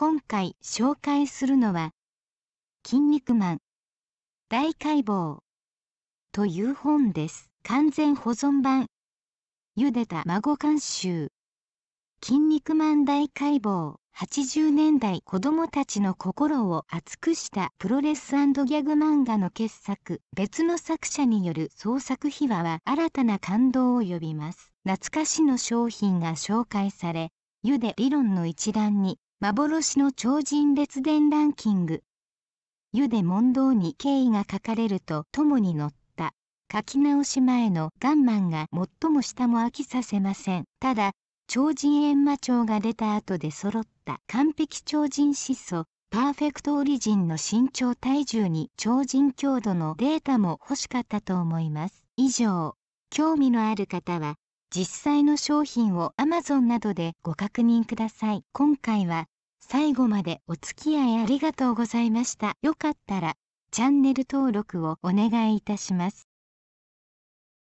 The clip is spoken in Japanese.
今回紹介するのは、筋肉マン大解剖という本です。完全保存版。ゆでた孫監修。筋肉マン大解剖。80年代子供たちの心を熱くしたプロレス&ギャグ漫画の傑作。別の作者による創作秘話は新たな感動を呼びます。懐かしの商品が紹介され、ゆで理論の一覧に、幻の超人列伝ランキング。ゆで問答に敬意が書かれるとともに載った。書き直し前のガンマンが最も下も飽きさせません。ただ、超人閻魔帳が出た後で揃った完璧超人思想、パーフェクトオリジンの身長体重に超人強度のデータも欲しかったと思います。以上、興味のある方は、実際の商品を Amazon などでご確認ください。今回は最後までお付き合いありがとうございました。よかったらチャンネル登録をお願いいたします。